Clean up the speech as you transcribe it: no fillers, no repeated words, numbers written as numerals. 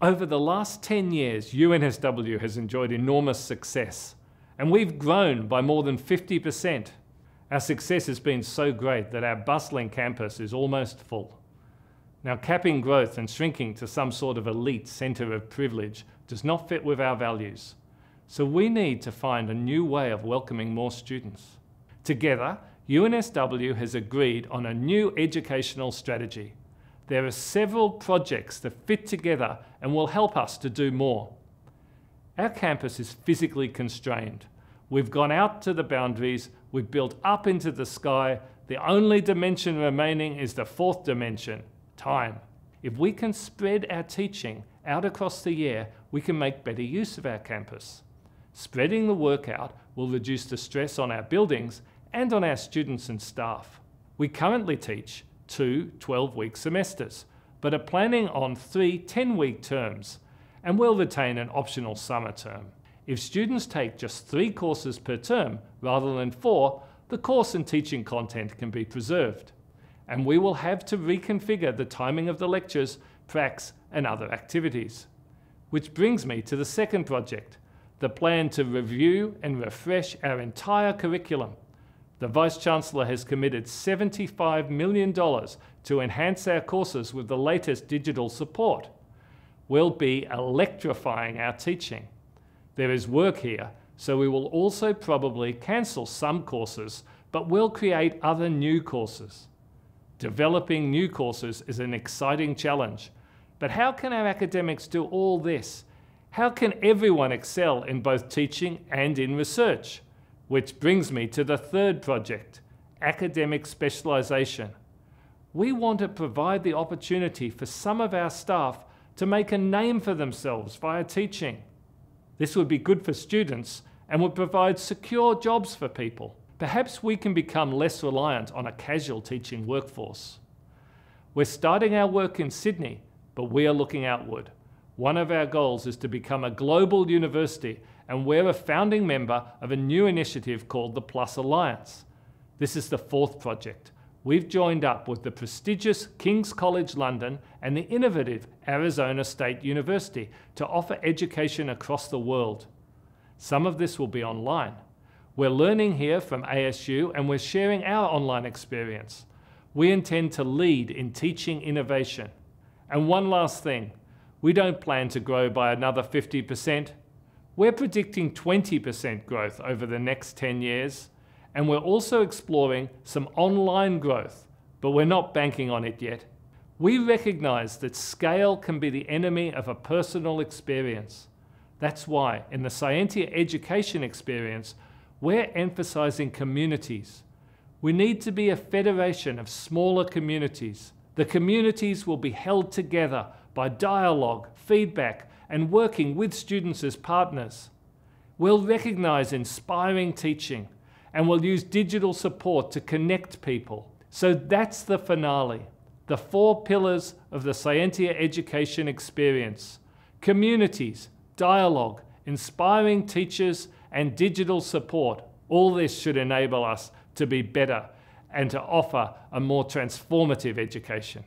Over the last 10 years, UNSW has enjoyed enormous success, and we've grown by more than 50%. Our success has been so great that our bustling campus is almost full. Now, capping growth and shrinking to some sort of elite centre of privilege does not fit with our values. So we need to find a new way of welcoming more students. Together, UNSW has agreed on a new educational strategy. There are several projects that fit together and will help us to do more. Our campus is physically constrained. We've gone out to the boundaries, we've built up into the sky. The only dimension remaining is the fourth dimension, time. If we can spread our teaching out across the year, we can make better use of our campus. Spreading the work out will reduce the stress on our buildings and on our students and staff. We currently teach two 12-week semesters, but are planning on three 10-week terms, and will retain an optional summer term. If students take just 3 courses per term rather than 4, the course and teaching content can be preserved. And we will have to reconfigure the timing of the lectures, pracs, and other activities. Which brings me to the second project, the plan to review and refresh our entire curriculum. The Vice-Chancellor has committed $75 million to enhance our courses with the latest digital support. We'll be electrifying our teaching. There is work here, so we will also probably cancel some courses, but we'll create other new courses. Developing new courses is an exciting challenge. But how can our academics do all this? How can everyone excel in both teaching and in research? Which brings me to the third project, academic specialisation. We want to provide the opportunity for some of our staff to make a name for themselves via teaching. This would be good for students and would provide secure jobs for people. Perhaps we can become less reliant on a casual teaching workforce. We're starting our work in Sydney, but we are looking outward. One of our goals is to become a global university, and we're a founding member of a new initiative called the Plus Alliance. This is the fourth project. We've joined up with the prestigious King's College London and the innovative Arizona State University to offer education across the world. Some of this will be online. We're learning here from ASU and we're sharing our online experience. We intend to lead in teaching innovation. And one last thing, we don't plan to grow by another 50%. We're predicting 20% growth over the next 10 years. And we're also exploring some online growth, but we're not banking on it yet. We recognize that scale can be the enemy of a personal experience. That's why in the Scientia education experience, we're emphasizing communities. We need to be a federation of smaller communities. The communities will be held together by dialogue, feedback, and working with students as partners. We'll recognize inspiring teaching, and we'll use digital support to connect people. So that's the finale, the 4 pillars of the Scientia education experience: communities, dialogue, inspiring teachers, and digital support. All this should enable us to be better and to offer a more transformative education.